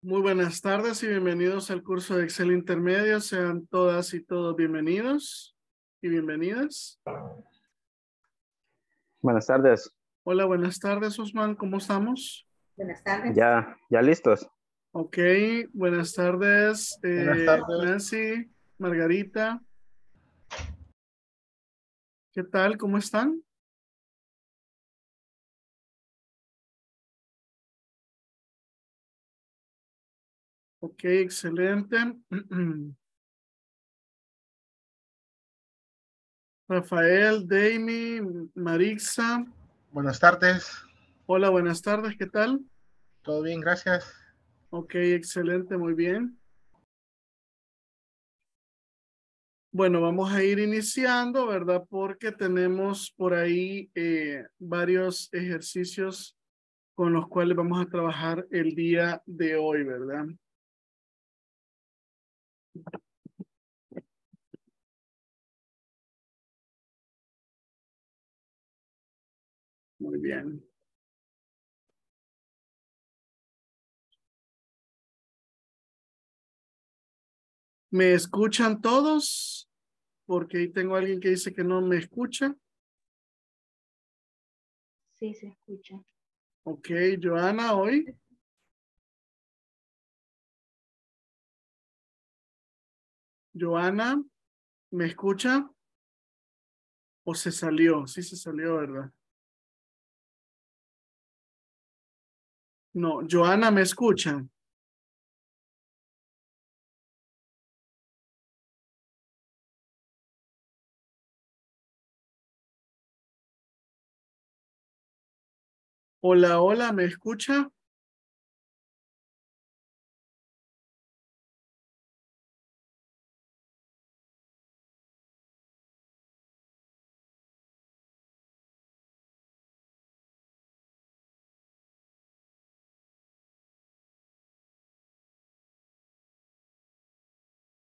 Muy buenas tardes y bienvenidos al curso de Excel Intermedio. Sean todas y todos bienvenidos y bienvenidas. Buenas tardes. Hola, buenas tardes, Osman. ¿Cómo estamos? Buenas tardes. Ya listos. Ok, buenas tardes. Buenas tardes. Nancy, Margarita. ¿Qué tal? ¿Cómo están? Ok, excelente. Rafael, Daimi, Marixa. Buenas tardes. Hola, buenas tardes. ¿Qué tal? Todo bien, gracias. Ok, excelente, muy bien. Bueno, vamos a ir iniciando, ¿verdad? Porque tenemos por ahí varios ejercicios con los cuales vamos a trabajar el día de hoy, ¿verdad? Muy bien. ¿Me escuchan todos? Porque ahí tengo a alguien que dice que no me escucha. Sí, se escucha. Ok, Joana, hoy. Joana, ¿me escucha? ¿O se salió? Sí, se salió, ¿verdad? No, Joana, ¿me escucha? Hola, hola, ¿me escucha?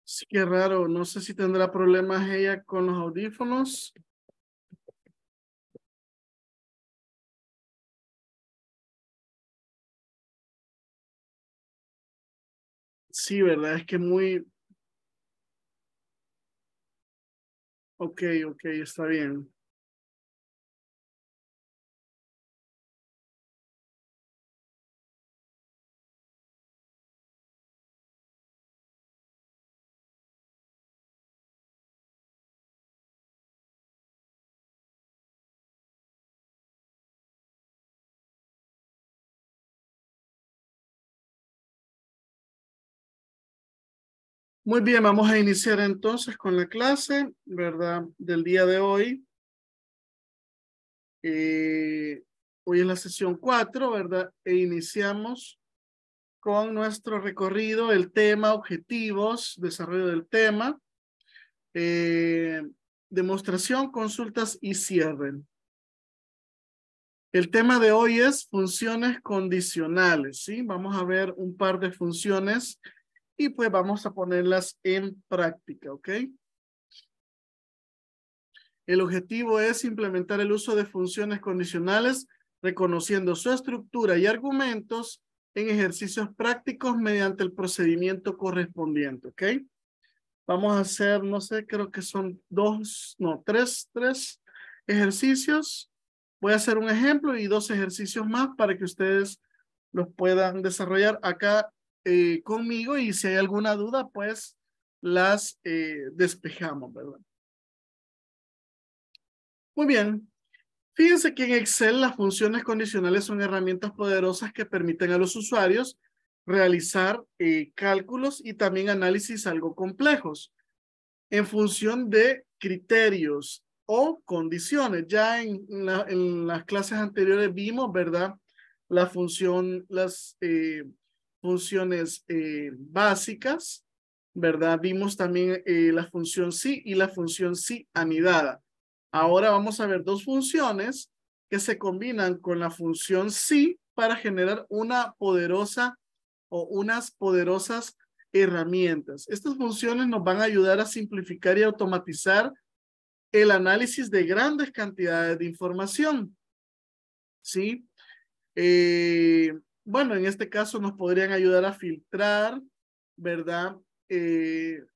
Sí, qué raro. No sé si tendrá problemas ella con los audífonos. Sí, verdad, es que muy... Ok, está bien. Muy bien, vamos a iniciar entonces con la clase, ¿verdad? Del día de hoy. Hoy es la sesión 4, ¿verdad? E iniciamos con nuestro recorrido, el tema, objetivos, desarrollo del tema, demostración, consultas y cierre. El tema de hoy es funciones condicionales, ¿sí? Vamos a ver un par de funciones y pues vamos a ponerlas en práctica, ¿ok? El objetivo es implementar el uso de funciones condicionales, reconociendo su estructura y argumentos en ejercicios prácticos mediante el procedimiento correspondiente, ¿ok? Vamos a hacer, no sé, creo que son tres ejercicios. Voy a hacer un ejemplo y dos ejercicios más para que ustedes los puedan desarrollar acá conmigo, y si hay alguna duda pues las despejamos, ¿verdad? Muy bien, fíjense que en Excel las funciones condicionales son herramientas poderosas que permiten a los usuarios realizar cálculos y también análisis algo complejos en función de criterios o condiciones. Ya en las clases anteriores vimos, ¿verdad? La función, las funciones básicas, ¿verdad? Vimos también la función sí y la función sí anidada. Ahora vamos a ver dos funciones que se combinan con la función sí para generar una poderosa o unas poderosas herramientas. Estas funciones nos van a ayudar a simplificar y automatizar el análisis de grandes cantidades de información, ¿sí? Bueno, en este caso nos podrían ayudar a filtrar, ¿verdad?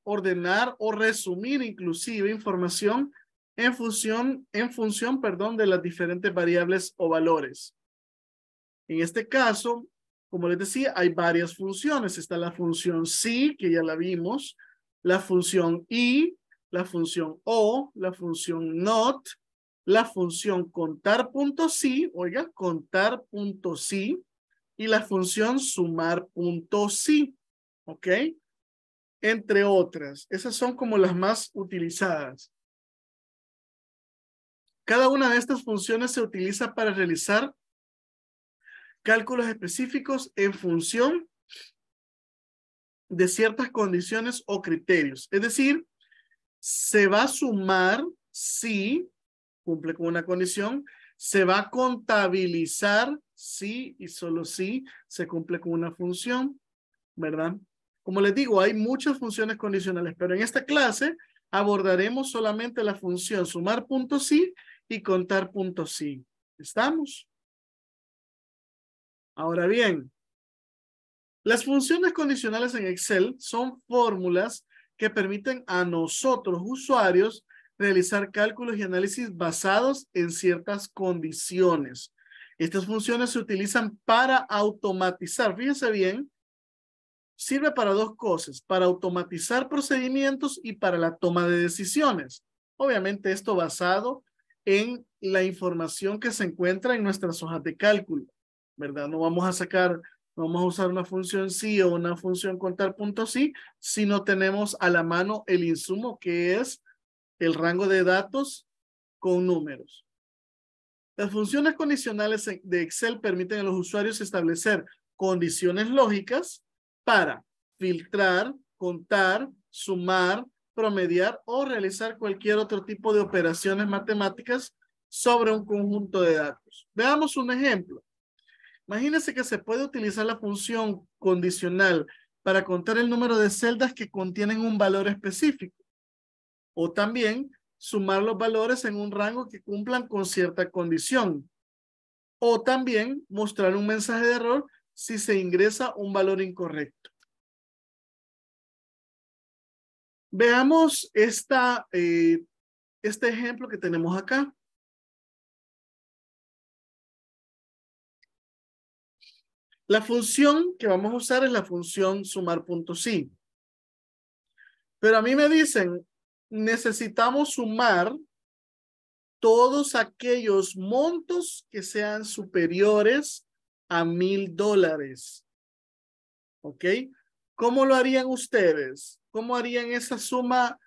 Ordenar o resumir inclusive información en función, de las diferentes variables o valores. En este caso, como les decía, hay varias funciones. Está la función sí, que ya la vimos, la función y, la función o, la función not, la función contar.si, oiga, contar.si, y la función sumar.si, ¿ok? Entre otras. Esas son como las más utilizadas. Cada una de estas funciones se utiliza para realizar cálculos específicos en función de ciertas condiciones o criterios. Es decir, se va a sumar si cumple con una condición, se va a contabilizar si y solo si se cumple con una función, ¿verdad? Como les digo, hay muchas funciones condicionales, pero en esta clase abordaremos solamente la función sumar.si y contar.si. ¿Estamos? Ahora bien, las funciones condicionales en Excel son fórmulas que permiten a nosotros, usuarios, realizar cálculos y análisis basados en ciertas condiciones. Estas funciones se utilizan para automatizar, fíjense bien, sirve para dos cosas, para automatizar procedimientos y para la toma de decisiones. Obviamente esto basado en la información que se encuentra en nuestras hojas de cálculo, ¿verdad? No vamos a sacar, no vamos a usar una función sí o una función contar.si si no tenemos a la mano el insumo que es el rango de datos con números. Las funciones condicionales de Excel permiten a los usuarios establecer condiciones lógicas para filtrar, contar, sumar, promediar o realizar cualquier otro tipo de operaciones matemáticas sobre un conjunto de datos. Veamos un ejemplo. Imagínense que se puede utilizar la función condicional para contar el número de celdas que contienen un valor específico. O también sumar los valores en un rango que cumplan con cierta condición. O también mostrar un mensaje de error si se ingresa un valor incorrecto. Veamos este ejemplo que tenemos acá. La función que vamos a usar es la función sumar.si. Pero a mí me dicen, necesitamos sumar todos aquellos montos que sean superiores a $1000. ¿Ok? ¿Cómo lo harían ustedes? ¿Cómo harían esa suma,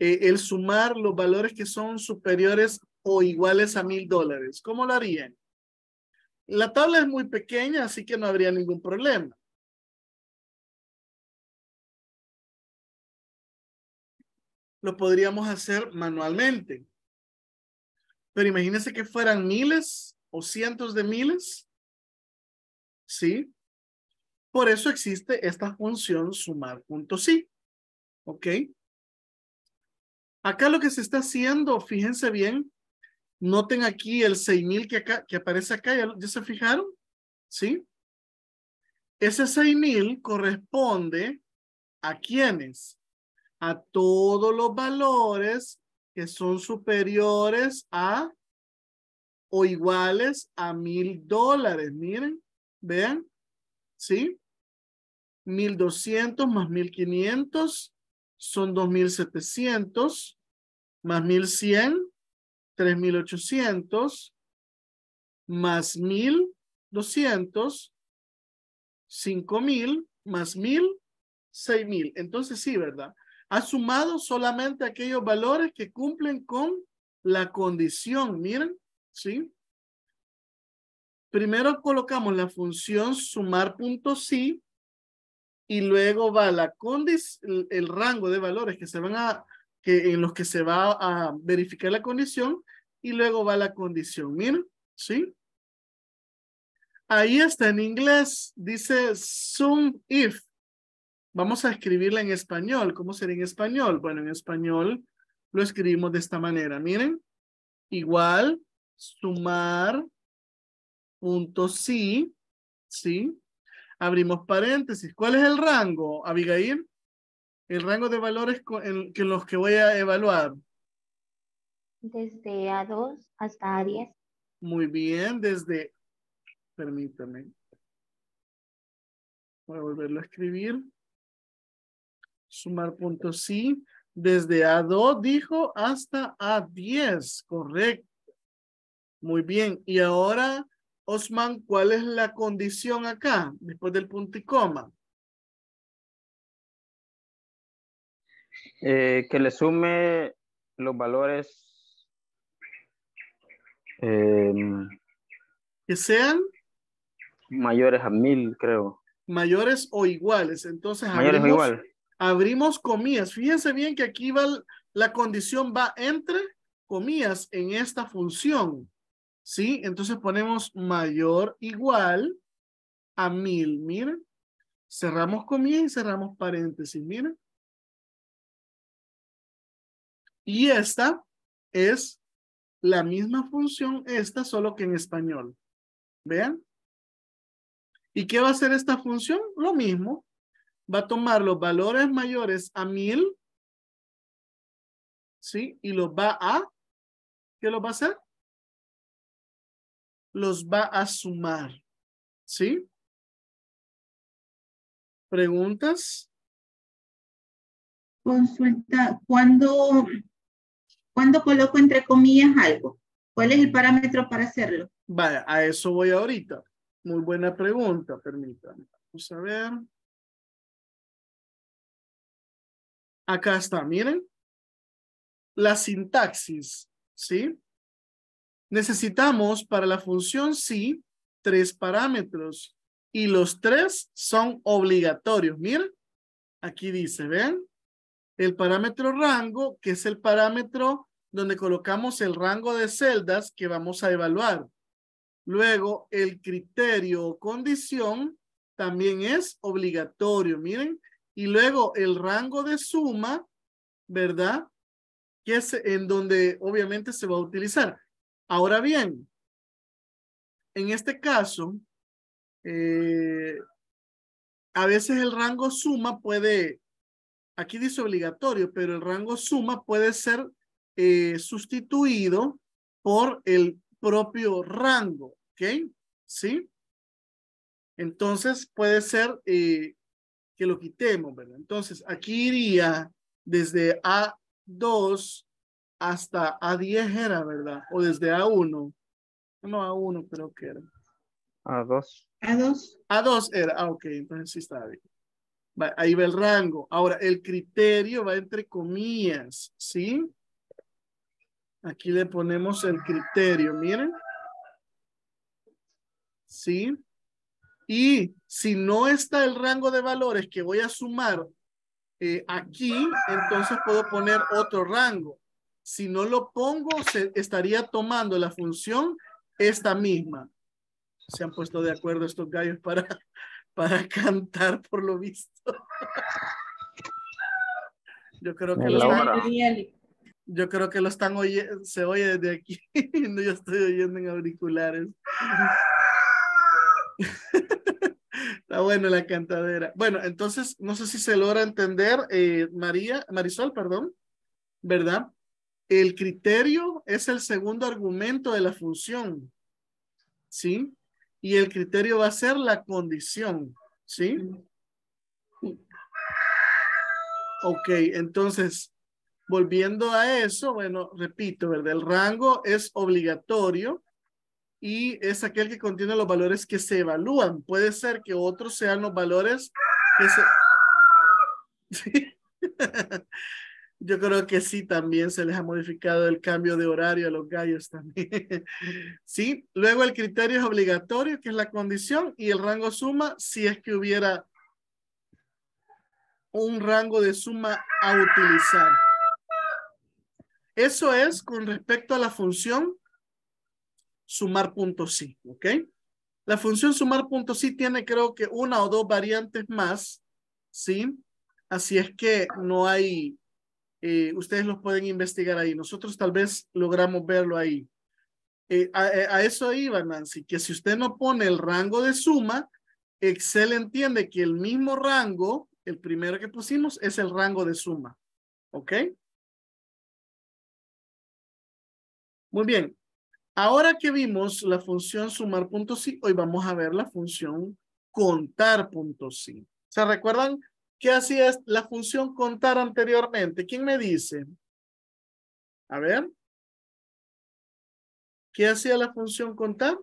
el sumar los valores que son superiores o iguales a $1000? ¿Cómo lo harían? La tabla es muy pequeña, así que no habría ningún problema. Lo podríamos hacer manualmente. Pero imagínense que fueran miles o cientos de miles. ¿Sí? Por eso existe esta función sumar.si. ¿Ok? Acá lo que se está haciendo, fíjense bien, noten aquí el 6000 que aparece acá, ¿ya se fijaron? ¿Sí? Ese 6000 corresponde a ¿quiénes? A todos los valores que son superiores a o iguales a $1000. Miren, vean, ¿sí? 1200 más 1500 son 2700 más 1100. 3800 más 1200, 5000 más 1000, 6000. Entonces sí, ¿verdad? Ha sumado solamente aquellos valores que cumplen con la condición. Miren, ¿sí? Primero colocamos la función sumar.si y luego va la condición, el rango de valores que se van a en los que se va a verificar la condición y luego va la condición. Miren, ¿sí? Ahí está en inglés, dice sum if. Vamos a escribirla en español. ¿Cómo sería en español? Bueno, en español lo escribimos de esta manera. Miren, igual sumar.si ¿sí? Abrimos paréntesis. ¿Cuál es el rango, Abigail? El rango de valores en los que voy a evaluar. Desde A2 hasta A10. Muy bien, desde... Permítame. Voy a volverlo a escribir. Sumar.si. Desde A2, dijo, hasta A10. Correcto. Muy bien. Y ahora, Osman, ¿cuál es la condición acá? Después del punto y coma. Que le sume los valores que sean mayores a 1000, creo. Mayores o iguales. Entonces, mayores o igual. Abrimos comillas. Fíjense bien que aquí va la condición, va entre comillas en esta función. ¿Sí? Entonces ponemos mayor igual a 1000. Miren. Cerramos comillas y cerramos paréntesis. Miren. Y esta es la misma función, esta, solo que en español. ¿Vean? ¿Y qué va a hacer esta función? Lo mismo. Va a tomar los valores mayores a 1000. ¿Sí? Y los va a... ¿Qué los va a hacer? Los va a sumar. ¿Sí? ¿Preguntas? Consulta, ¿Cuándo coloco entre comillas algo? ¿Cuál es el parámetro para hacerlo? Vaya, a eso voy ahorita. Muy buena pregunta, permítame. Vamos a ver. Acá está, miren. La sintaxis, ¿sí? Necesitamos para la función sí 3 parámetros. Y los 3 son obligatorios. Miren, aquí dice, ¿ven? El parámetro rango, que es el parámetro donde colocamos el rango de celdas que vamos a evaluar. Luego, el criterio o condición también es obligatorio, miren. Y luego, el rango de suma, ¿verdad? Que es en donde obviamente se va a utilizar. Ahora bien, en este caso, a veces el rango suma puede... Aquí dice obligatorio, pero el rango suma puede ser sustituido por el propio rango, ¿ok? ¿Sí? Entonces puede ser que lo quitemos, ¿verdad? Entonces aquí iría desde A2 hasta A10 era, ¿verdad? O desde A1. No, A1 creo que era. A2. A2. A2 era, ah, ok, entonces sí estaba bien. Ahí va el rango. Ahora, el criterio va entre comillas, ¿sí? Aquí le ponemos el criterio, miren. ¿Sí? Y si no está el rango de valores que voy a sumar aquí, entonces puedo poner otro rango. Si no lo pongo, estaría tomando la función esta misma. Se han puesto de acuerdo estos gallos para cantar, por lo visto. Yo creo que lo están oyendo, se oye desde aquí. No, yo estoy oyendo en auriculares. Está bueno la cantadera. Bueno, entonces, no sé si se logra entender, Marisol, perdón, ¿verdad? El criterio es el segundo argumento de la función, ¿sí? Y el criterio va a ser la condición, ¿sí? Ok, entonces, volviendo a eso, bueno, repito, ¿verdad? El rango es obligatorio y es aquel que contiene los valores que se evalúan. Puede ser que otros sean los valores que se... ¿Sí? Yo creo que sí, también se les ha modificado el cambio de horario a los gallos también. Sí, luego el criterio es obligatorio, que es la condición, y el rango suma, si es que hubiera un rango de suma a utilizar. Eso es con respecto a la función sumar.si, ¿ok? La función sumar.si tiene, creo que, 1 o 2 variantes más, ¿sí? Así es que no hay... ustedes los pueden investigar ahí. Nosotros tal vez logramos verlo ahí. A eso iba, Nancy, que si usted no pone el rango de suma, Excel entiende que el mismo rango, el primero que pusimos, es el rango de suma. ¿Ok? Muy bien. Ahora que vimos la función sumar.si, hoy vamos a ver la función contar.si. ¿Se recuerdan qué hacía la función contar anteriormente? ¿Quién me dice? A ver. ¿Qué hacía la función contar?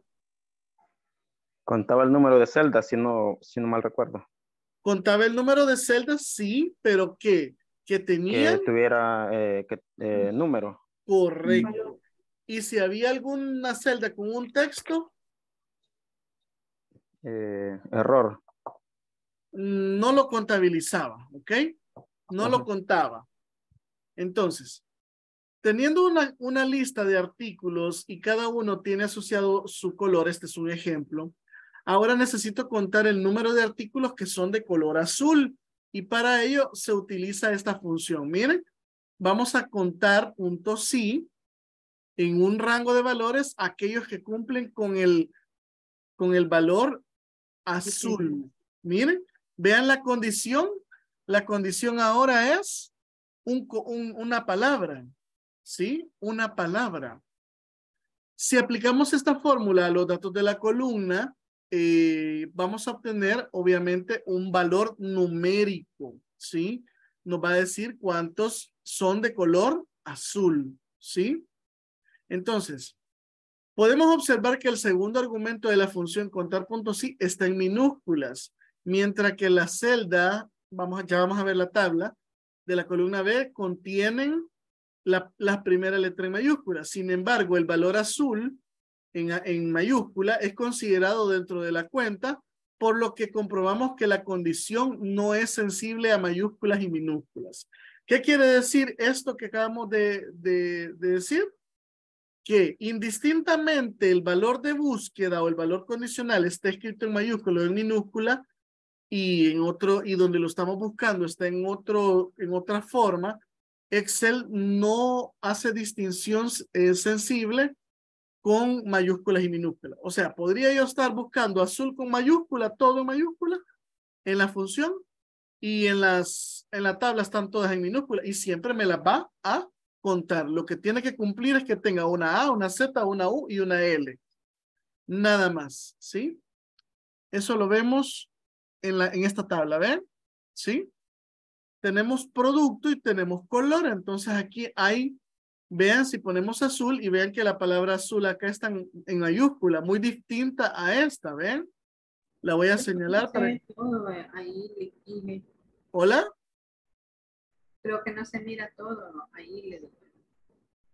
Contaba el número de celdas, si no mal recuerdo. Contaba el número de celdas, sí, pero ¿qué? Que tenía... Que tuviera número. Correcto. ¿Y si había alguna celda con un texto? Error. No lo contabilizaba, ¿ok? No lo contaba. Entonces, teniendo una lista de artículos y cada uno tiene asociado su color, este es un ejemplo. Ahora necesito contar el número de artículos que son de color azul y para ello se utiliza esta función. Miren, vamos a contar .si en un rango de valores aquellos que cumplen con el valor azul. Miren, vean la condición. La condición ahora es una palabra. ¿Sí? Una palabra. Si aplicamos esta fórmula a los datos de la columna, vamos a obtener, obviamente, un valor numérico, ¿sí? Nos va a decir cuántos son de color azul, ¿sí? Entonces, podemos observar que el segundo argumento de la función contar.si está en minúsculas, mientras que la celda, ya vamos a ver la tabla, de la columna B contienen la primera letra en mayúsculas. Sin embargo, el valor azul en mayúscula es considerado dentro de la cuenta, por lo que comprobamos que la condición no es sensible a mayúsculas y minúsculas. ¿Qué quiere decir esto que acabamos de decir? Que indistintamente el valor de búsqueda o el valor condicional está escrito en mayúscula o en minúscula y donde lo estamos buscando está en otra forma, Excel no hace distinción sensible con mayúsculas y minúsculas. O sea, podría yo estar buscando azul con mayúscula, todo en mayúscula, en la función, y en la tabla están todas en minúscula, y siempre me las va a contar. Lo que tiene que cumplir es que tenga una A, una Z, una U y una L. Nada más, ¿sí? Eso lo vemos en esta tabla, ¿ven? ¿Sí? Tenemos producto y tenemos color, entonces aquí hay... Vean si ponemos azul y vean que la palabra azul acá está en mayúscula, muy distinta a esta, ¿ven? La voy a señalar para... ¿Hola? Creo que no se mira todo ahí.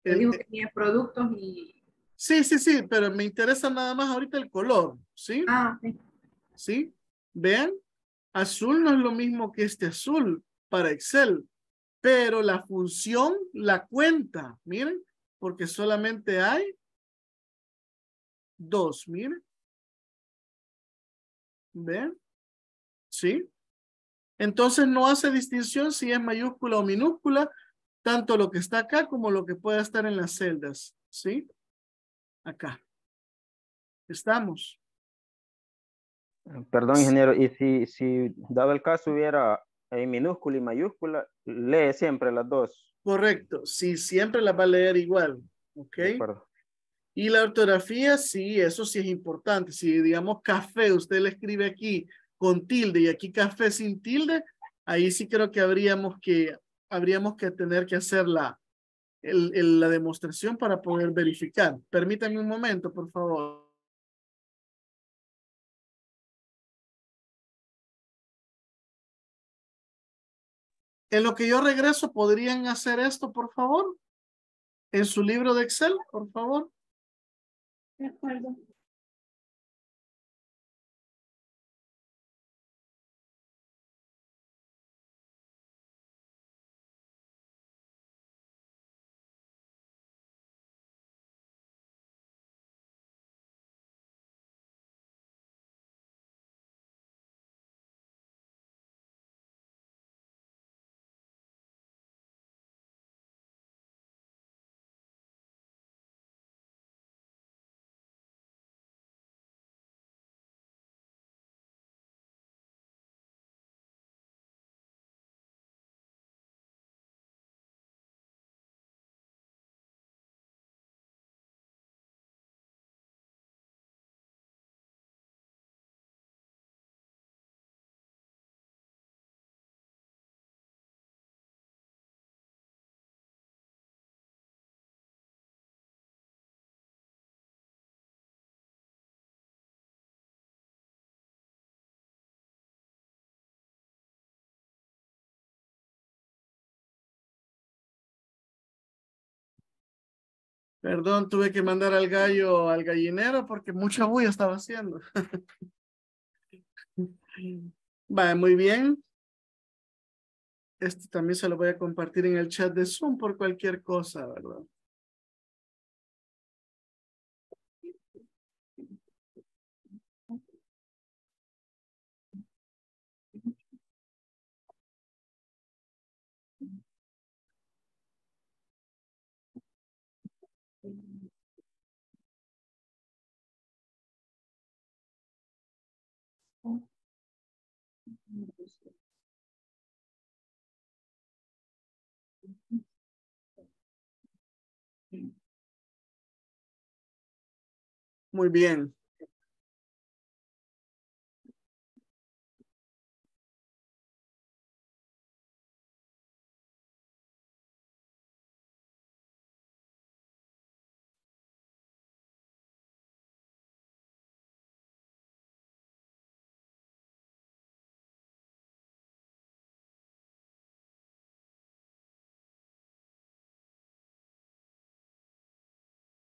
Le digo que ni productos ni... Sí, sí, sí, pero me interesa nada más ahorita el color, ¿sí? Ah, sí. ¿Sí? Vean, azul no es lo mismo que este azul para Excel. Pero la función la cuenta, miren, porque solamente hay dos, miren. ¿Ven? ¿Sí? Entonces no hace distinción si es mayúscula o minúscula, tanto lo que está acá como lo que pueda estar en las celdas, ¿sí? Acá. Estamos. Perdón, ingeniero, y si dado el caso hubiera... En minúscula y mayúscula, lee siempre las dos. Correcto, sí, siempre las va a leer igual, ¿ok? Y la ortografía, sí, eso sí es importante. Si, digamos, café, usted le escribe aquí con tilde y aquí café sin tilde, ahí sí creo que habríamos que tener que hacer la demostración para poder verificar. Permítanme un momento, por favor. En lo que yo regreso, ¿podrían hacer esto, por favor? En su libro de Excel, por favor. De acuerdo. Perdón, tuve que mandar al gallo al gallinero porque mucha bulla estaba haciendo. Vale, muy bien. Este también se lo voy a compartir en el chat de Zoom por cualquier cosa, ¿verdad? Muy bien.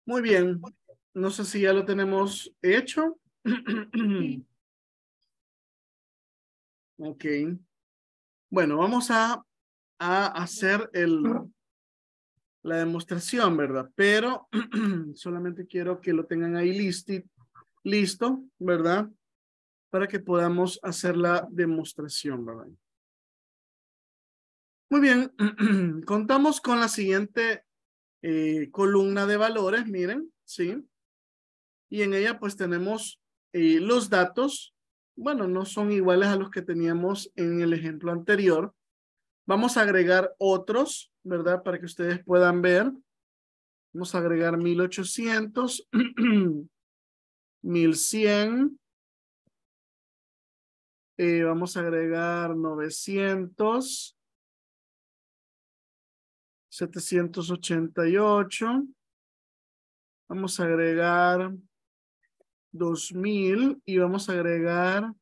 Muy bien. No sé si ya lo tenemos hecho. Ok. Bueno, vamos a hacer la demostración, ¿verdad? Pero solamente quiero que lo tengan ahí listo, ¿verdad? Para que podamos hacer la demostración, ¿verdad? Muy bien. Contamos con la siguiente columna de valores, miren, ¿sí? Y en ella pues tenemos los datos. Bueno, no son iguales a los que teníamos en el ejemplo anterior. Vamos a agregar otros, ¿verdad? Para que ustedes puedan ver. Vamos a agregar 1800, 1100. Vamos a agregar 900. 788. Vamos a agregar 2000 y vamos a agregar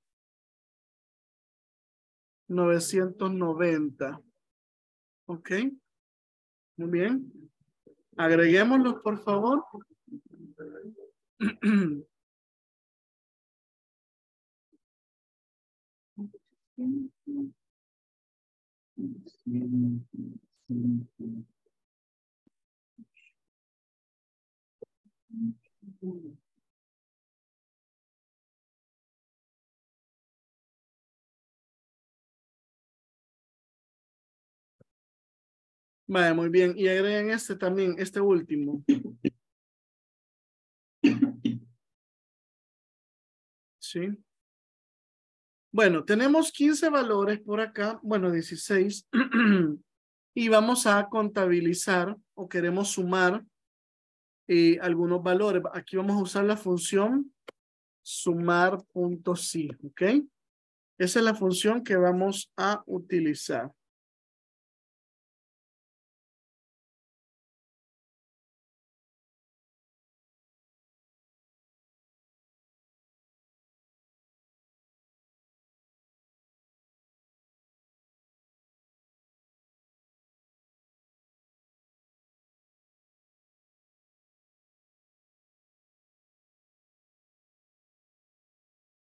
990. Ok. Muy bien. Agreguémoslos, por favor. Vale, muy bien. Y agreguen este también, este último. Sí. Bueno, tenemos 15 valores por acá. Bueno, 16. Y vamos a contabilizar o queremos sumar algunos valores. Aquí vamos a usar la función SUMAR.SI, ¿ok? Esa es la función que vamos a utilizar.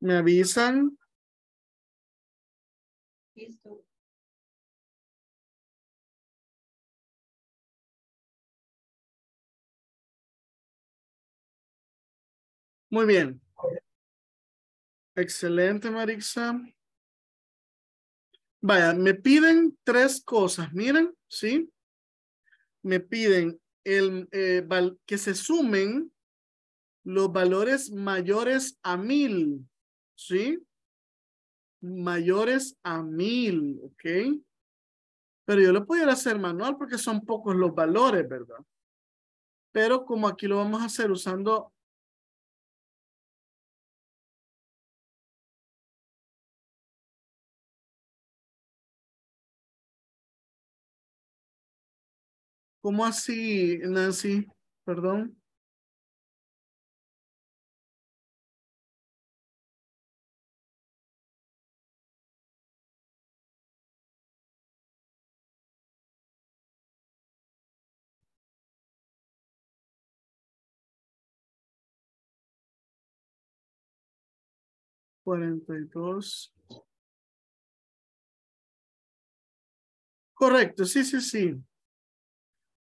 ¿Me avisan? Listo. Muy bien. Excelente, Marixa. Vaya, me piden tres cosas. Miren, ¿sí? Me piden que se sumen los valores mayores a 1000. ¿Sí? Mayores a 1000, ¿ok? Pero yo lo pudiera hacer manual porque son pocos los valores, ¿verdad? Pero como aquí lo vamos a hacer usando... ¿Cómo así, Nancy? Perdón. 42. Correcto, sí, sí, sí.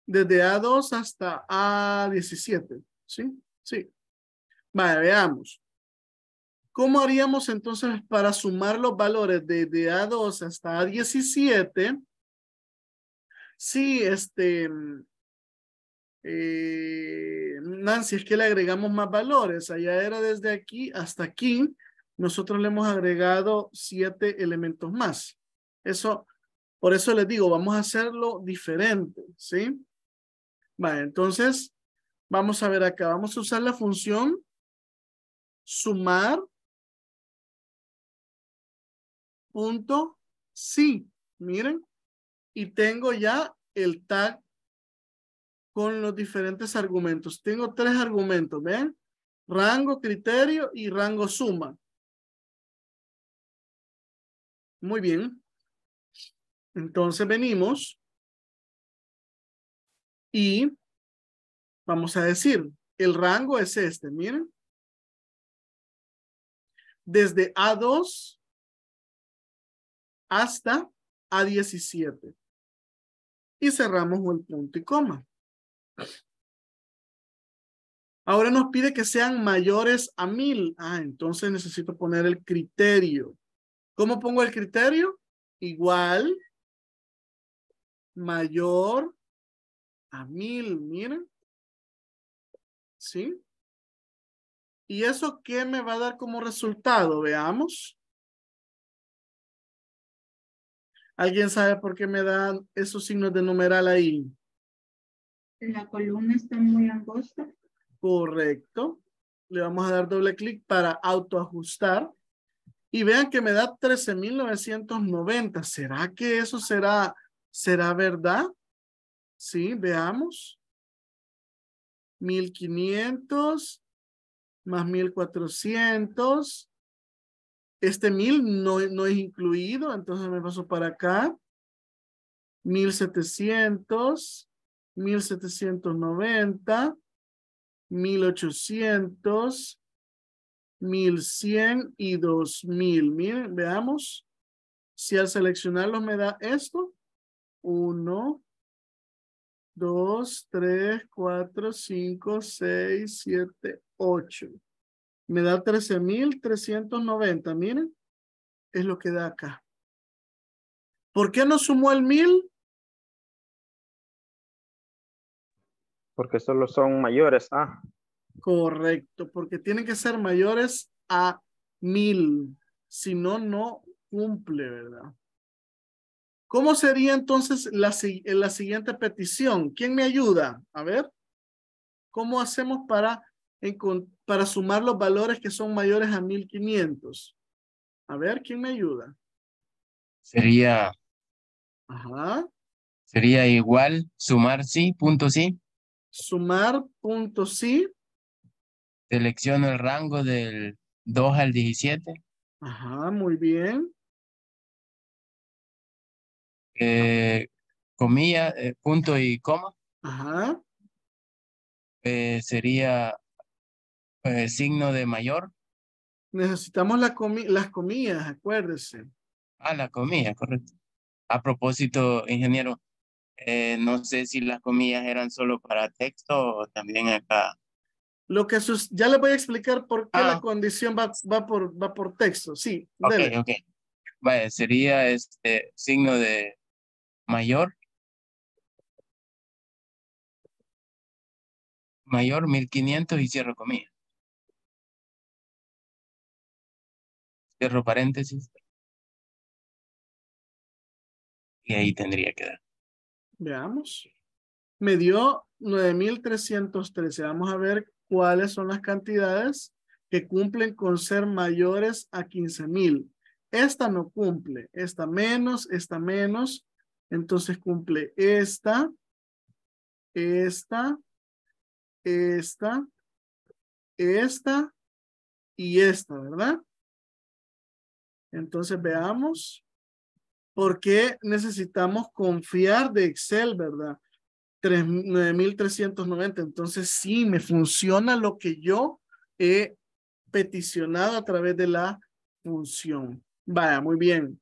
Desde A2 hasta A17, ¿sí? Sí. Vale, veamos. ¿Cómo haríamos entonces para sumar los valores desde A2 hasta A17? Sí, Nancy, es que le agregamos más valores. Allá era desde aquí hasta aquí. Nosotros le hemos agregado 7 elementos más. Eso, por eso les digo, vamos a hacerlo diferente, ¿sí? Vale, entonces, vamos a ver acá. Vamos a usar la función sumar punto sí, miren, y tengo ya el tag con los diferentes argumentos. Tengo 3 argumentos, ¿ven? Rango, criterio y rango suma. Muy bien. Entonces venimos y vamos a decir, el rango es este, miren. Desde A2 hasta A17. Y cerramos el punto y coma. Ahora nos pide que sean mayores a 1000. Ah, entonces necesito poner el criterio. ¿Cómo pongo el criterio? Igual. Mayor a 1000. Miren. ¿Sí? ¿Y eso qué me va a dar como resultado? Veamos. ¿Alguien sabe por qué me dan esos signos de numeral ahí? La columna está muy angosta. Correcto. Le vamos a dar doble clic para autoajustar. Y vean que me da 13,990. ¿Será que eso será verdad? Sí, veamos. 1,500 más 1,400. Este 1000 no es incluido, entonces me paso para acá. 1700, 1790, 1800, 1100 y 2000. Miren, veamos. Si al seleccionarlos me da esto. 1, 2, 3, 4, 5, 6, 7, 8. Me da 13,390, miren. Es lo que da acá. ¿Por qué no sumó el 1000? Porque solo son mayores a. Correcto, porque tienen que ser mayores a 1000. Si no, no cumple, ¿verdad? ¿Cómo sería entonces la siguiente petición? ¿Quién me ayuda? A ver. ¿Cómo hacemos para sumar los valores que son mayores a 1500. A ver, ¿quién me ayuda? Sería. Ajá. Sería igual sumar.si. Sumar.si. Selecciono el rango del 2 al 17. Ajá, muy bien. Comilla, punto y coma. Ajá. Sería. Signo de mayor. Necesitamos las comillas, acuérdese. Ah, la comilla, correcto. A propósito, ingeniero, no sé si las comillas eran solo para texto o también acá. Lo que ya les voy a explicar por qué la condición va por texto, sí. Ok, dele. Ok. Vale, sería este signo de mayor. Mayor 1500 y cierro comillas. Cierro paréntesis. Y ahí tendría que dar. Veamos. Me dio 9,313. Vamos a ver cuáles son las cantidades que cumplen con ser mayores a 15,000. Esta no cumple. Esta menos. Entonces cumple esta y esta, ¿verdad? Entonces veamos por qué necesitamos confiar de Excel, ¿verdad? 9,390. Entonces sí, me funciona lo que yo he peticionado a través de la función. Vaya, muy bien.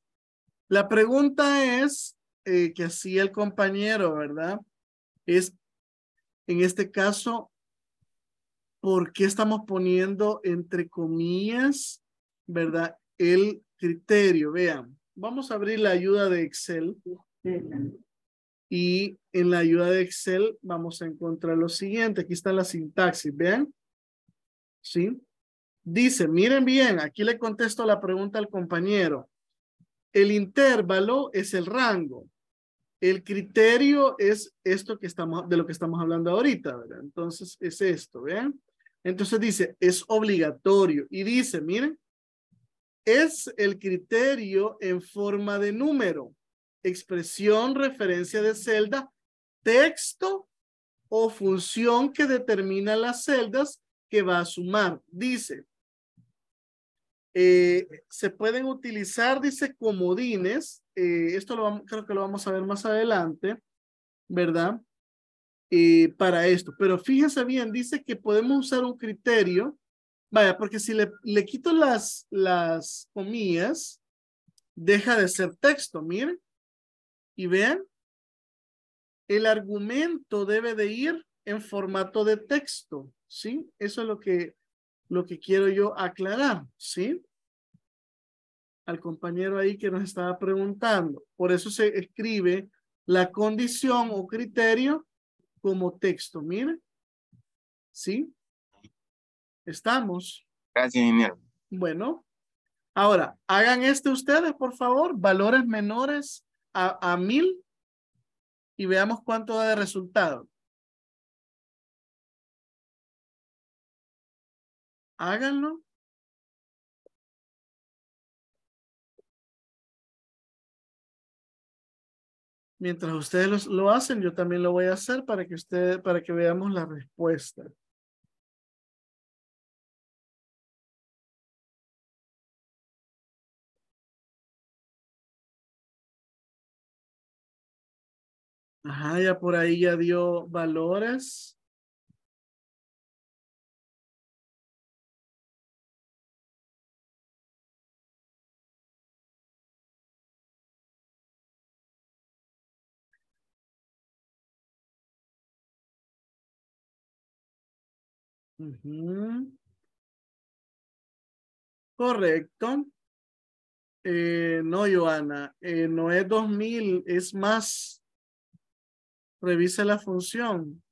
La pregunta es, que hacía el compañero, ¿verdad? Es, en este caso, ¿por qué estamos poniendo entre comillas, ¿verdad? El criterio. Vean, vamos a abrir la ayuda de Excel. Y en la ayuda de Excel vamos a encontrar lo siguiente. Aquí está la sintaxis, vean. ¿Sí? Dice, miren bien, aquí le contesto la pregunta al compañero. El intervalo es el rango. El criterio es esto que estamos, de lo que estamos hablando ahorita, ¿verdad? Entonces es esto, vean. Entonces dice, es obligatorio. Y dice, miren, es el criterio en forma de número, expresión, referencia de celda, texto o función que determina las celdas que va a sumar. Dice, se pueden utilizar, dice, comodines. Esto lo vamos, creo que lo vamos a ver más adelante, ¿verdad? Para esto. Pero fíjense bien, dice que podemos usar un criterio. Vaya, porque si le quito las comillas, deja de ser texto, miren. Y vean, el argumento debe de ir en formato de texto, ¿sí? Eso es lo que quiero yo aclarar, ¿sí? Al compañero ahí que nos estaba preguntando. Por eso se escribe la condición o criterio como texto, miren. ¿Sí? ¿Estamos? Gracias, ingeniero. Bueno, ahora, hagan ustedes, por favor, valores menores a 1000 y veamos cuánto da de resultado. Háganlo. Mientras ustedes lo hacen, yo también lo voy a hacer para que veamos la respuesta. Ajá, ya por ahí ya dio valores. Correcto. No, Joana, no es 2000, es más. Revisa la función.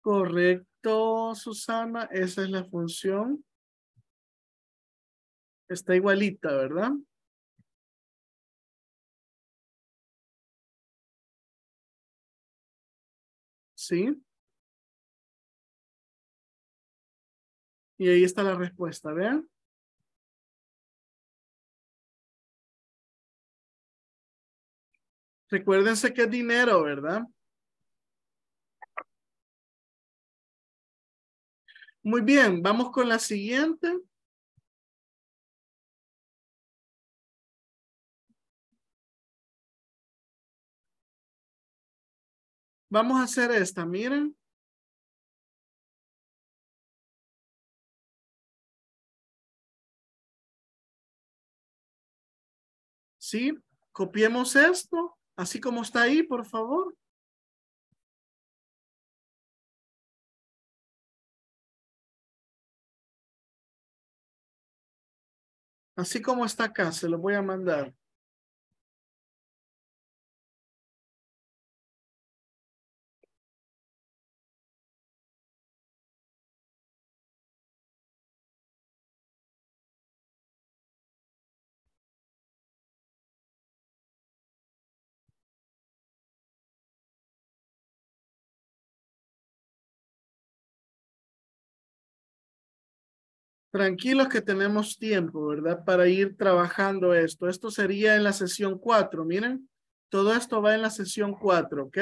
Correcto, Susana. Esa es la función. Está igualita, ¿verdad? Sí. Y ahí está la respuesta, ¿vean? Recuérdense que es dinero, ¿verdad? Muy bien, vamos con la siguiente. Vamos a hacer esta, miren. Sí, copiemos esto. Así como está ahí, por favor. Así como está acá, se lo voy a mandar. Tranquilos que tenemos tiempo, ¿verdad? Para ir trabajando esto. Esto sería en la sesión 4, miren. Todo esto va en la sesión 4, ¿ok?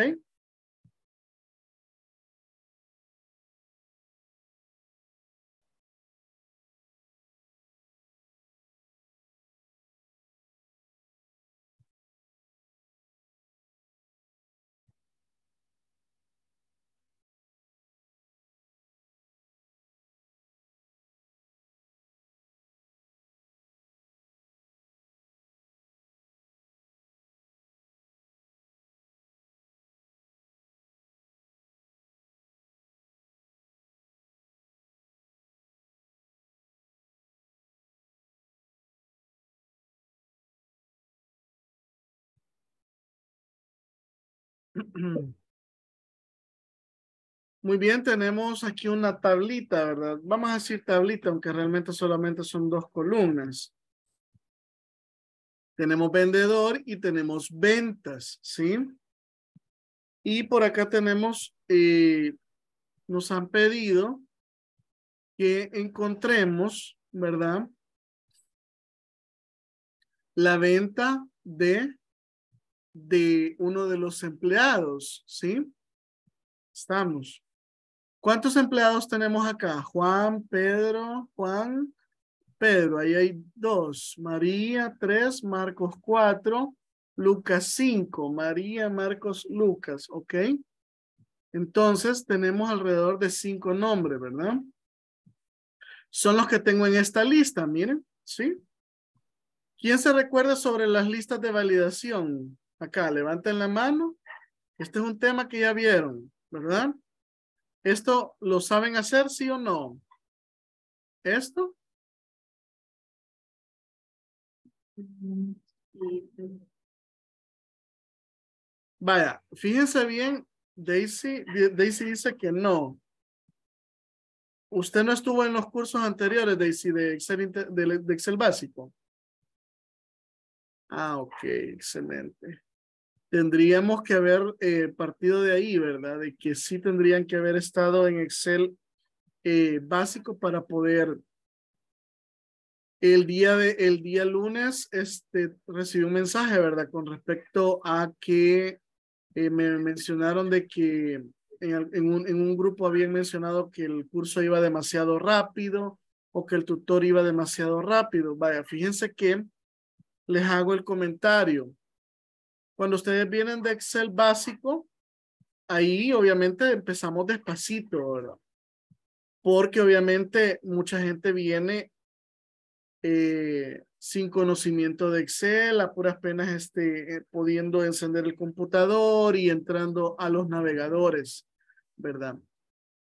Muy bien, tenemos aquí una tablita, ¿verdad? Vamos a decir tablita, aunque realmente solamente son dos columnas. Tenemos vendedor y tenemos ventas, ¿sí? Y por acá tenemos, nos han pedido que encontremos, ¿verdad? La venta de uno de los empleados, ¿sí? Estamos. ¿Cuántos empleados tenemos acá? Juan, Pedro. Ahí hay 2. María, 3. Marcos, 4. Lucas, 5. María, Marcos, Lucas. ¿Ok? Entonces, tenemos alrededor de 5 nombres, ¿verdad? Son los que tengo en esta lista, miren, ¿sí? ¿Quién se recuerda sobre las listas de validación? Acá, levanten la mano. Este es un tema que ya vieron, ¿verdad? ¿Esto lo saben hacer, sí o no? ¿Esto? Vaya, fíjense bien, Daisy dice que no. Usted no estuvo en los cursos anteriores, Daisy, de Excel básico. Ah, ok, excelente. Tendríamos que haber partido de ahí, ¿verdad? De que sí tendrían que haber estado en Excel básico para poder... El día lunes recibí un mensaje, ¿verdad? Con respecto a que me mencionaron de que en un grupo habían mencionado que el curso iba demasiado rápido o que el tutor iba demasiado rápido. Vaya, fíjense que les hago el comentario. Cuando ustedes vienen de Excel básico, ahí obviamente empezamos despacito, ¿verdad? Porque obviamente mucha gente viene sin conocimiento de Excel, a puras penas pudiendo encender el computador y entrando a los navegadores, ¿verdad?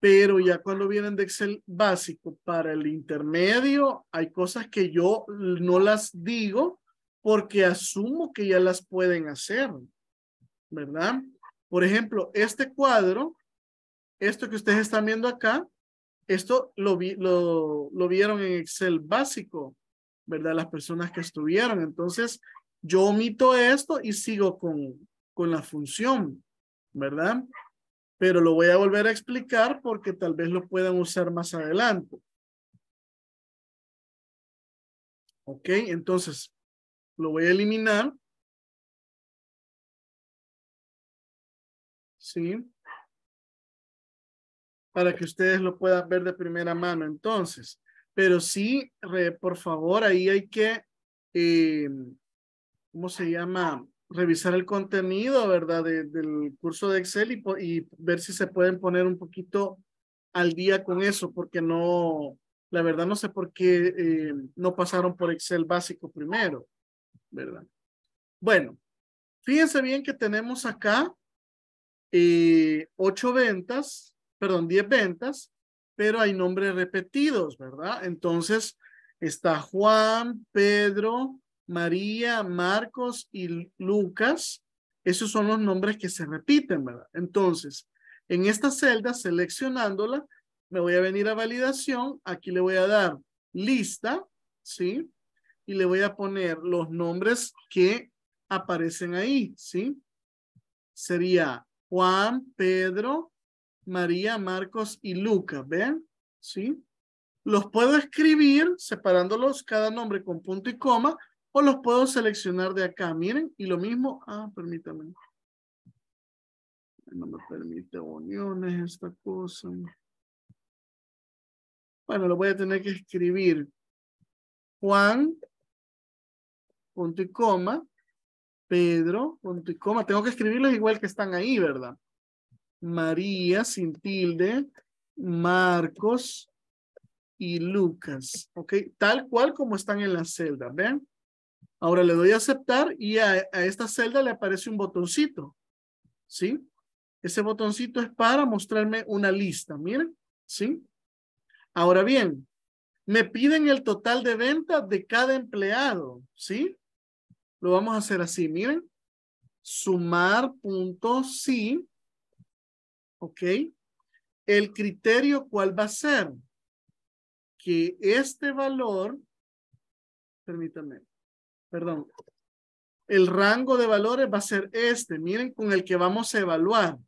Pero ya cuando vienen de Excel básico para el intermedio, hay cosas que yo no las digo porque asumo que ya las pueden hacer, ¿verdad? Por ejemplo, este cuadro, esto que ustedes están viendo acá, esto lo vieron en Excel básico, ¿verdad? Las personas que estuvieron. Entonces, yo omito esto y sigo con la función, ¿verdad? Pero lo voy a volver a explicar porque tal vez lo puedan usar más adelante. Ok, entonces, lo voy a eliminar. Sí. Para que ustedes lo puedan ver de primera mano, entonces. Pero sí, por favor, ahí hay que, ¿cómo se llama? Revisar el contenido, ¿verdad? Del curso de Excel y ver si se pueden poner un poquito al día con eso, porque no, la verdad no sé por qué no pasaron por Excel básico primero, ¿verdad? Bueno, fíjense bien que tenemos acá 10 ventas, pero hay nombres repetidos, ¿verdad? Entonces, está Juan, Pedro, María, Marcos y Lucas. Esos son los nombres que se repiten, ¿verdad? Entonces, en esta celda, seleccionándola, me voy a venir a validación. Aquí le voy a dar lista, ¿sí? Y le voy a poner los nombres que aparecen ahí, ¿sí? Sería Juan, Pedro, María, Marcos y Lucas, ¿ven? ¿Sí? Los puedo escribir separándolos cada nombre con punto y coma o los puedo seleccionar de acá, miren, y lo mismo, permítame. No me permite uniones esta cosa. Bueno, lo voy a tener que escribir. Juan, punto y coma, Pedro, punto y coma. Tengo que escribirlos igual que están ahí, ¿verdad? María, sin tilde, Marcos y Lucas, ¿ok? Tal cual como están en la celda, ¿ven? Ahora le doy a aceptar y a esta celda le aparece un botoncito, ¿sí? Ese botoncito es para mostrarme una lista, miren, ¿sí? Ahora bien, me piden el total de ventas de cada empleado, ¿sí? Lo vamos a hacer así, miren. Sumar.si, ok, el criterio cuál va a ser, que este valor, permítanme, perdón, el rango de valores va a ser este, miren, con el que vamos a evaluar.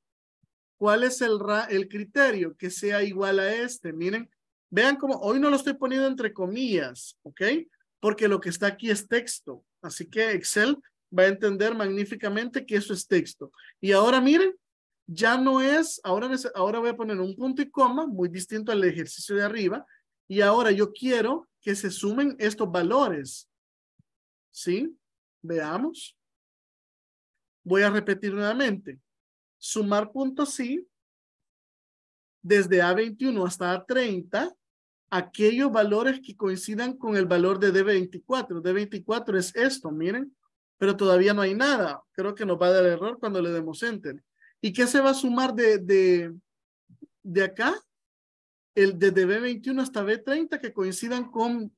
¿Cuál es el criterio? Que sea igual a este, miren, vean cómo, hoy no lo estoy poniendo entre comillas, ok, porque lo que está aquí es texto, así que Excel va a entender magníficamente que eso es texto. Y ahora miren, ya no es, ahora voy a poner un punto y coma, muy distinto al ejercicio de arriba, y ahora yo quiero que se sumen estos valores. ¿Sí? Veamos. Voy a repetir nuevamente. Sumar.si, desde A21 hasta A30, aquellos valores que coincidan con el valor de D24. D24 es esto, miren. Pero todavía no hay nada. Creo que nos va a dar error cuando le demos Enter. ¿Y qué se va a sumar de acá? El de B21 hasta B30 que coincidan con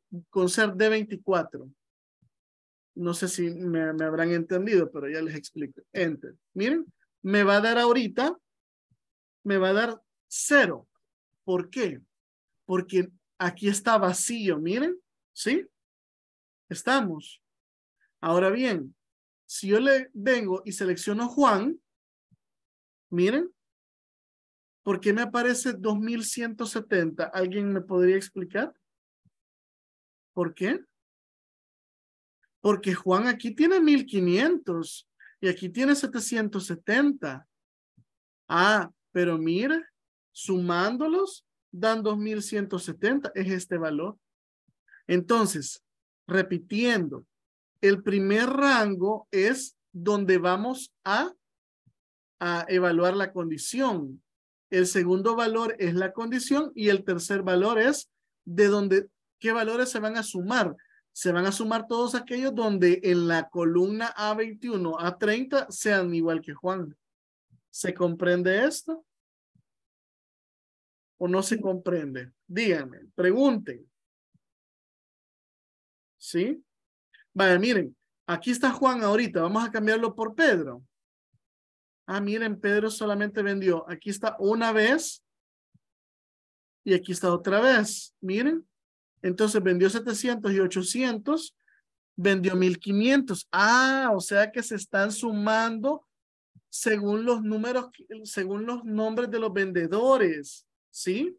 ser D24. No sé si me habrán entendido, pero ya les explico. Enter. Miren, me va a dar ahorita, me va a dar 0. ¿Por qué? Porque aquí está vacío, miren. ¿Sí? Estamos. Ahora bien, si yo le vengo y selecciono Juan, miren, ¿por qué me aparece 2170? ¿Alguien me podría explicar? ¿Por qué? Porque Juan aquí tiene 1500 y aquí tiene 770. Ah, pero mira, sumándolos dan 2170, es este valor. Entonces, repitiendo, el primer rango es donde vamos a evaluar la condición. El segundo valor es la condición y el tercer valor es de donde, ¿qué valores se van a sumar? Se van a sumar todos aquellos donde en la columna A21, A30 sean igual que Juan. ¿Se comprende esto? ¿O no se comprende? Díganme, pregunten. ¿Sí? Vale, miren, aquí está Juan ahorita. Vamos a cambiarlo por Pedro. Ah, miren, Pedro solamente vendió. Aquí está una vez. Y aquí está otra vez. Miren. Entonces vendió 700 y 800. Vendió 1500. Ah, o sea que se están sumando según los números, según los nombres de los vendedores. ¿Sí?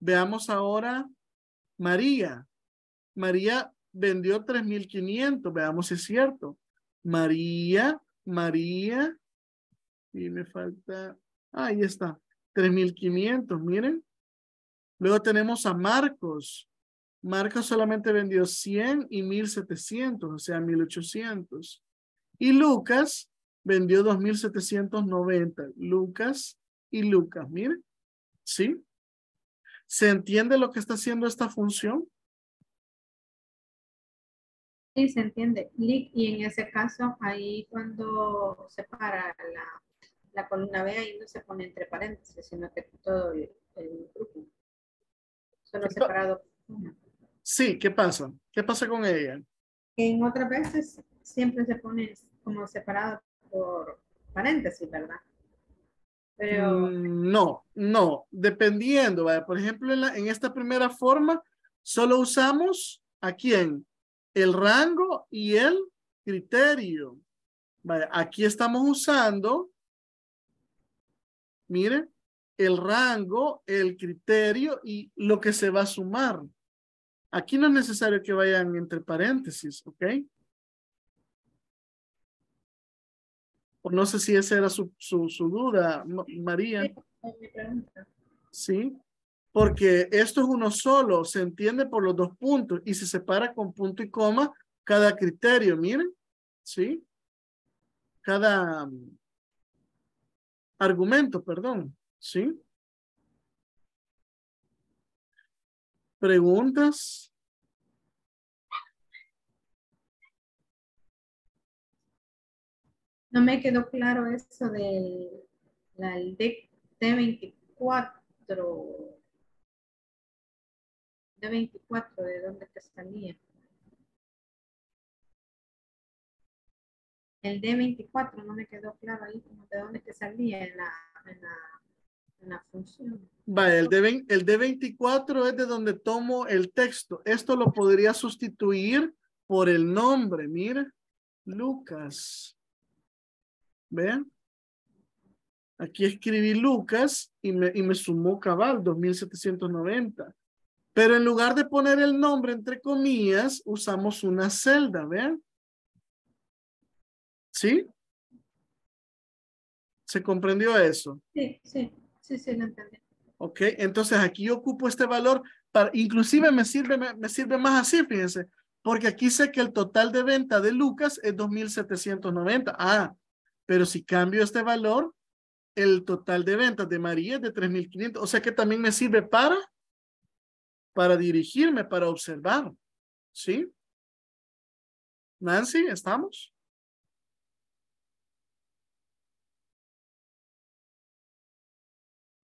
Veamos ahora María. María vendió 3.500. Veamos si es cierto. María. Y me falta. Ahí está. 3.500. Miren. Luego tenemos a Marcos. Marcos solamente vendió 100 y 1.700. O sea, 1.800. Y Lucas vendió 2.790. Lucas. Miren. ¿Sí? ¿Se entiende lo que está haciendo esta función? Sí, se entiende. Y en ese caso, ahí cuando se para la columna B, ahí no se pone entre paréntesis, sino que todo el grupo. Solo separado. Sí, ¿qué pasa? ¿Qué pasa con ella? En otras veces siempre se pone como separado por paréntesis, ¿verdad? Pero... No. Dependiendo, ¿vale? Por ejemplo, en esta primera forma, solo usamos ¿a quién? El rango y el criterio. Vale, aquí estamos usando, miren, el rango, el criterio y lo que se va a sumar. Aquí no es necesario que vayan entre paréntesis, ¿ok? No sé si esa era su duda, María. Sí. Porque esto es uno solo, se entiende por los dos puntos y se separa con punto y coma cada criterio, miren, ¿sí? Cada argumento, perdón, ¿sí? ¿Preguntas? No me quedó claro eso del D24. D24, ¿de dónde te salía? El D24 no me quedó claro ahí como de dónde que salía en la función. Vale, el D24 es de donde tomo el texto. Esto lo podría sustituir por el nombre. Mira, Lucas. ¿Vean? Aquí escribí Lucas y me sumó cabal, 2790. Pero en lugar de poner el nombre entre comillas, usamos una celda, ¿vean? ¿Sí? ¿Se comprendió eso? Sí, sí, sí, sí, lo entendí. Ok, entonces aquí yo ocupo este valor, para, inclusive me sirve más así, fíjense, porque aquí sé que el total de venta de Lucas es 2790. Ah, pero si cambio este valor, el total de ventas de María es de 3.500. O sea que también me sirve para dirigirme, para observar. ¿Sí? Nancy, ¿estamos?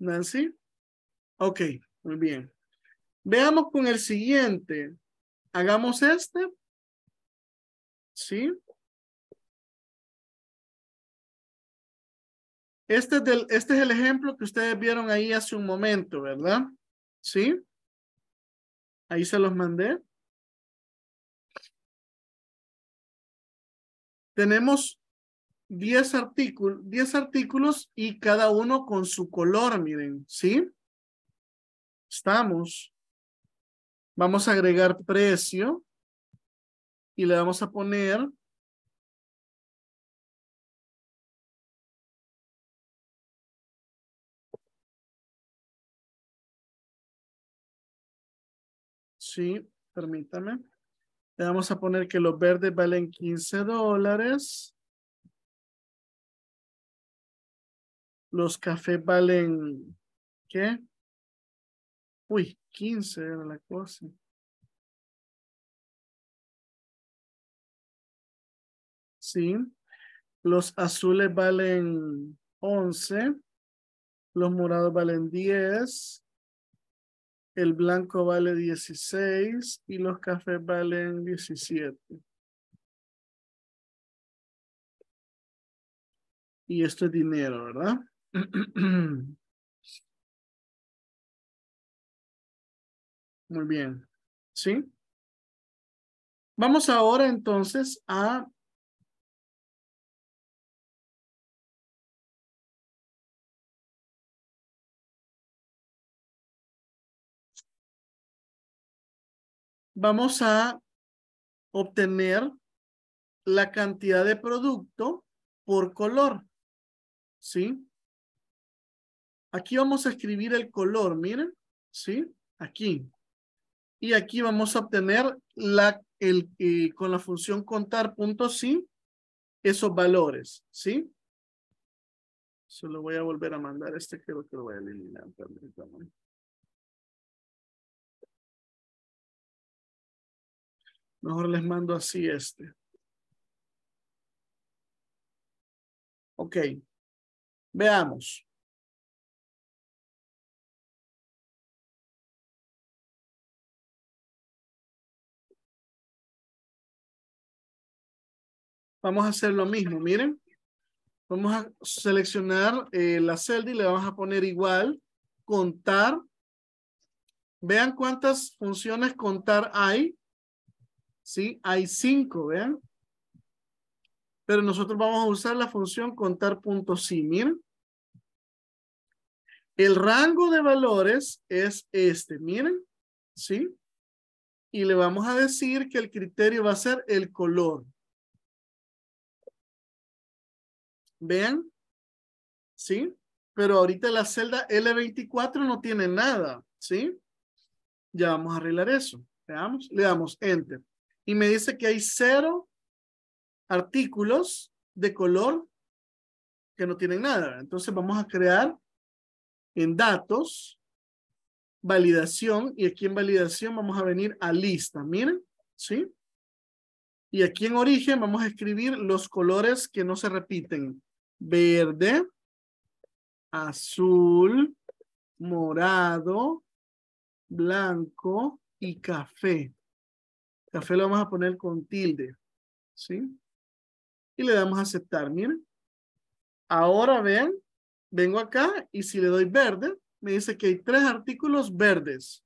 Nancy. Ok, muy bien. Veamos con el siguiente. Hagamos este. ¿Sí? Este es el ejemplo que ustedes vieron ahí hace un momento, ¿verdad? ¿Sí? Ahí se los mandé. Tenemos 10 artículos y cada uno con su color, miren, ¿sí? Estamos. Vamos a agregar precio y le vamos a poner sí, permítame. Le vamos a poner que los verdes valen $15. Los cafés valen, ¿qué? Uy, 15 era la cosa. Sí. Los azules valen 11. Los morados valen 10. El blanco vale 16 y los cafés valen 17. Y esto es dinero, ¿verdad? Muy bien. ¿Sí? Vamos ahora entonces a vamos a obtener la cantidad de producto por color. ¿Sí? Aquí vamos a escribir el color, miren. ¿Sí? Aquí. Y aquí vamos a obtener con la función contar.si esos valores. ¿Sí? Se lo voy a volver a mandar. Este creo que lo voy a eliminar. Permítanme. Mejor les mando así este. Ok. Veamos. Vamos a hacer lo mismo, miren. Vamos a seleccionar la celda y le vamos a poner igual. Contar. Vean cuántas funciones contar hay. Sí, hay 5, vean. Pero nosotros vamos a usar la función contar.si, miren. El rango de valores es este, miren. ¿Sí? Y le vamos a decir que el criterio va a ser el color. Vean. ¿Sí? Pero ahorita la celda L24 no tiene nada. ¿Sí? Ya vamos a arreglar eso. Veamos. Le damos Enter. Y me dice que hay 0 artículos de color que no tienen nada. Entonces vamos a crear en datos, validación. Y aquí en validación vamos a venir a lista. Miren, ¿sí? Y aquí en origen vamos a escribir los colores que no se repiten. Verde, azul, morado, blanco y café. Café lo vamos a poner con tilde, ¿sí? y le damos a aceptar. Miren, ahora vean, vengo acá y si le doy verde, me dice que hay 3 artículos verdes.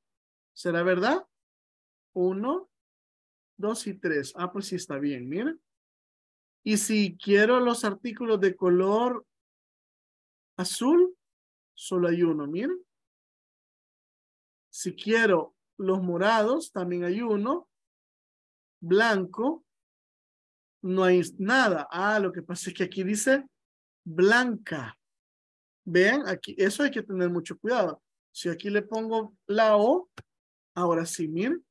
¿Será verdad? 1, 2 y 3. Ah, pues sí está bien, miren. Y si quiero los artículos de color azul, solo hay 1, miren. Si quiero los morados, también hay 1. Blanco, no hay nada. Ah, lo que pasa es que aquí dice blanca. Vean, aquí, eso hay que tener mucho cuidado. Si aquí le pongo la O, ahora sí, miren.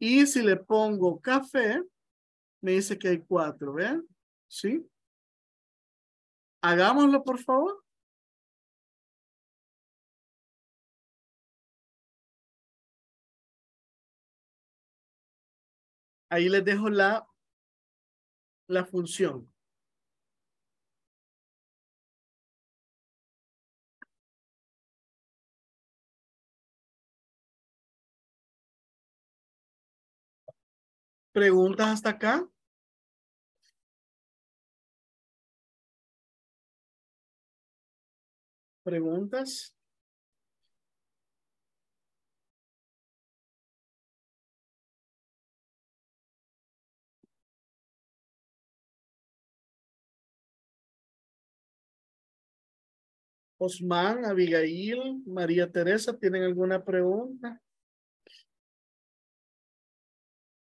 Y si le pongo café, me dice que hay 4, vean, ¿sí? Hagámoslo, por favor. Ahí les dejo la función. ¿Preguntas hasta acá? ¿Preguntas? Osman, Abigail, María Teresa, ¿tienen alguna pregunta?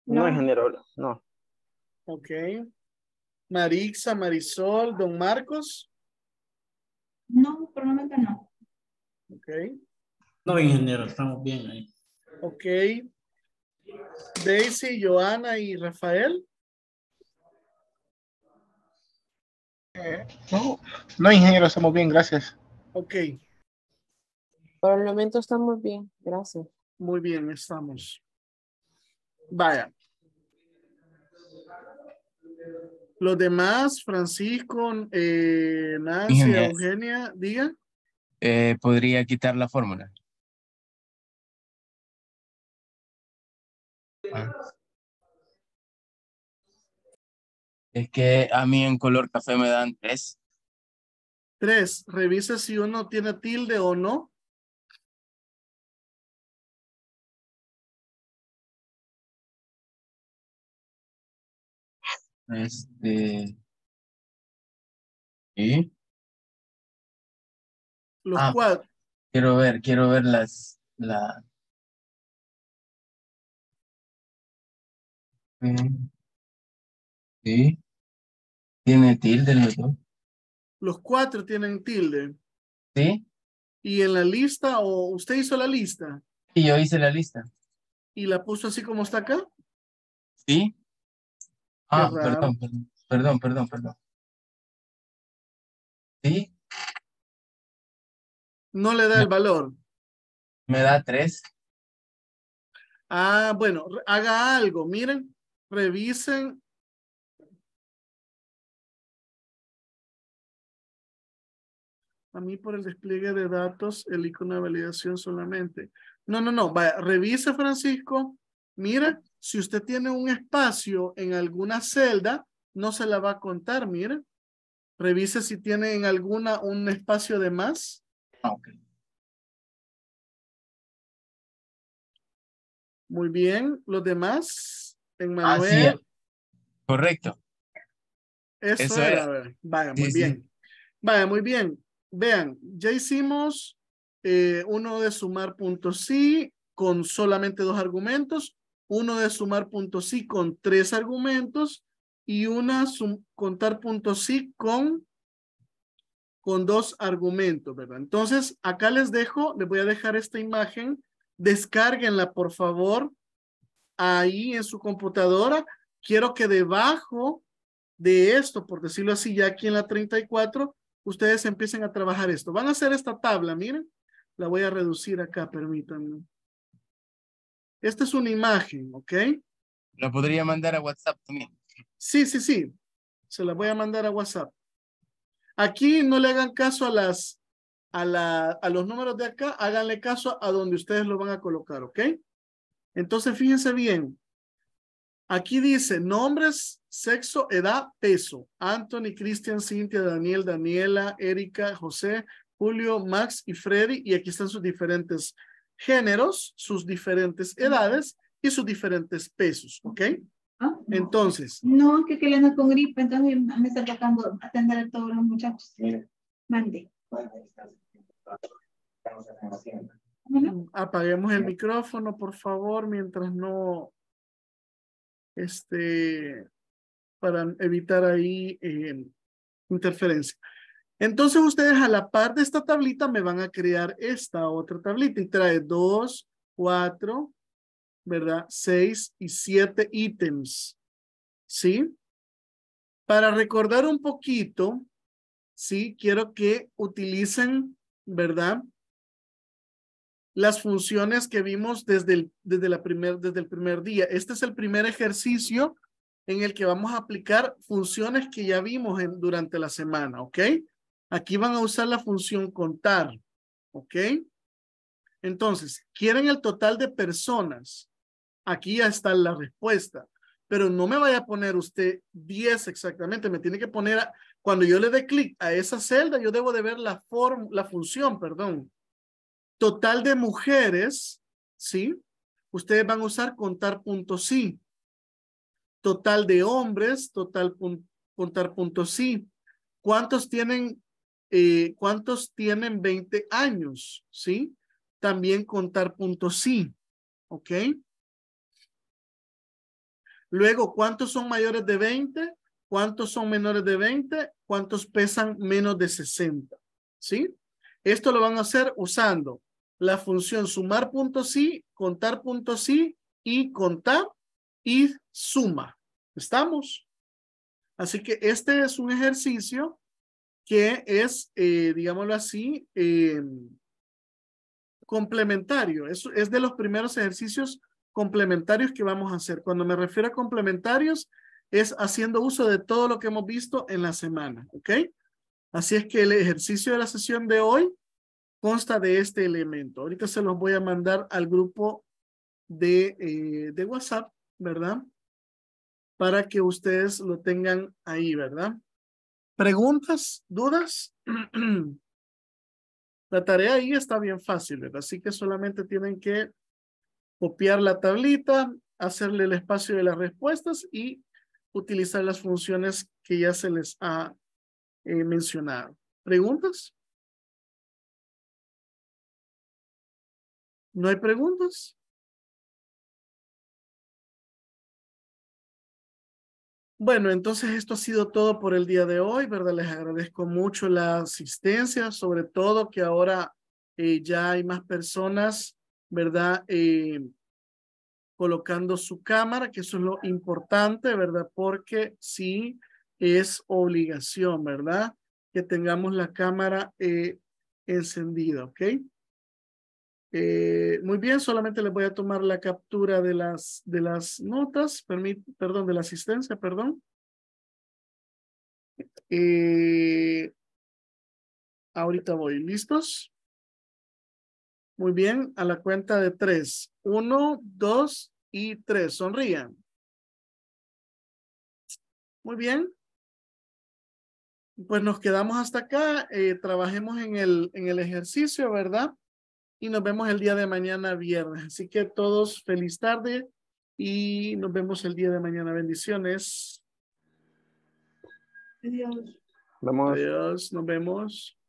No, ingeniero, no. Ok. Marixa, Marisol, Don Marcos. No, por el momento no. Ok. No, ingeniero, estamos bien ahí. Ok. Daisy, Joana y Rafael. No, ingeniero, estamos bien, gracias. Ok. Por el momento estamos bien, gracias. Muy bien, estamos. Vaya. Los demás, Francisco, Nancy, ingeniero. Eugenia, diga. ¿Podría quitar la fórmula? Ah. Es que a mí en color café me dan 3. 3. Revisa si uno tiene tilde o no. ¿Sí? Los cuatro. Quiero ver la. Sí. Tiene tilde los dos. Los 4 tienen tilde. Sí. ¿Y en la lista o usted hizo la lista? Sí, yo hice la lista. ¿Y la puso así como está acá? Sí. Ah, perdón. ¿Sí? No le da el valor. Me da 3. Ah, bueno, haga algo. Miren, revisen. A mí por el despliegue de datos, el icono de validación solamente. No. Vaya, revise, Francisco. Mira. Si usted tiene un espacio en alguna celda, no se la va a contar, mire. Revise si tiene en alguna un espacio de más. Ok. Muy bien. ¿Los demás? En Manuel. Sí. Correcto. Eso era. Vaya, sí, muy bien. Sí. Vaya, muy bien. Vean, ya hicimos uno de sumar.si con solamente 2 argumentos. Uno de sumar.si con 3 argumentos y una contar.si con 2 argumentos, ¿verdad? Entonces, acá les voy a dejar esta imagen. Descárguenla, por favor, ahí en su computadora. Quiero que debajo de esto, por decirlo así, ya aquí en la 34, ustedes empiecen a trabajar esto. Van a hacer esta tabla, miren. La voy a reducir acá, permítanme. Esta es una imagen, ¿ok? ¿La podría mandar a WhatsApp también? Sí. Se la voy a mandar a WhatsApp. Aquí no le hagan caso a los números de acá. Háganle caso a donde ustedes lo van a colocar, ¿ok? Entonces, fíjense bien. Aquí dice nombres, sexo, edad, peso. Anthony, Cristian, Cintia, Daniel, Daniela, Erika, José, Julio, Max y Freddy. Y aquí están sus diferentes géneros, sus diferentes edades y sus diferentes pesos. ¿Ok? Ah, no. Entonces. No, que le ando con gripe. Entonces me está tocando atender a todos los muchachos. Mira. Mande. Bueno. Apaguemos el micrófono, por favor, mientras no... para evitar ahí interferencia. Entonces ustedes a la par de esta tablita me van a crear esta otra tablita y trae 2, 4, ¿verdad? 6 y 7 ítems, ¿sí? Para recordar un poquito, ¿sí? Quiero que utilicen, ¿verdad? Las funciones que vimos desde el primer día. Este es el primer ejercicio en el que vamos a aplicar funciones que ya vimos durante la semana, ¿ok? Aquí van a usar la función contar, ¿ok? Entonces, quieren el total de personas. Aquí ya está la respuesta, pero no me vaya a poner usted 10 exactamente, me tiene que poner, cuando yo le dé clic a esa celda, yo debo de ver la función, perdón. Total de mujeres, ¿sí? Ustedes van a usar contar.si. Total de hombres, contar.si. ¿Cuántos tienen 20 años? ¿Sí? También contar.si. ¿Ok? Luego, ¿cuántos son mayores de 20? ¿Cuántos son menores de 20? ¿Cuántos pesan menos de 60? ¿Sí? Esto lo van a hacer usando la función sumar.si, contar.si y contar y suma. ¿Estamos? Así que este es un ejercicio que es, digámoslo así, complementario. Es de los primeros ejercicios complementarios que vamos a hacer. Cuando me refiero a complementarios, es haciendo uso de todo lo que hemos visto en la semana. ¿Ok? Así es que el ejercicio de la sesión de hoy consta de este elemento. Ahorita se los voy a mandar al grupo de WhatsApp, ¿verdad? Para que ustedes lo tengan ahí, ¿verdad? ¿Preguntas? ¿Dudas? La tarea ahí está bien fácil, ¿verdad? Así que solamente tienen que copiar la tablita, hacerle el espacio de las respuestas y utilizar las funciones que ya se les ha mencionado. ¿Preguntas? ¿No hay preguntas? Bueno, entonces esto ha sido todo por el día de hoy, ¿verdad? Les agradezco mucho la asistencia, sobre todo que ahora ya hay más personas, ¿verdad? Colocando su cámara, que eso es lo importante, ¿verdad? Porque sí es obligación, ¿verdad? Que tengamos la cámara encendida, ¿ok? Muy bien, solamente les voy a tomar la captura de las notas, de la asistencia, perdón. Ahorita voy, ¿listos? Muy bien, a la cuenta de 3. 1, 2 y 3, sonrían. Muy bien. Pues nos quedamos hasta acá, trabajemos en el ejercicio, ¿verdad? Y nos vemos el día de mañana viernes. Así que todos feliz tarde y nos vemos el día de mañana. Bendiciones. Adiós. Nos vemos.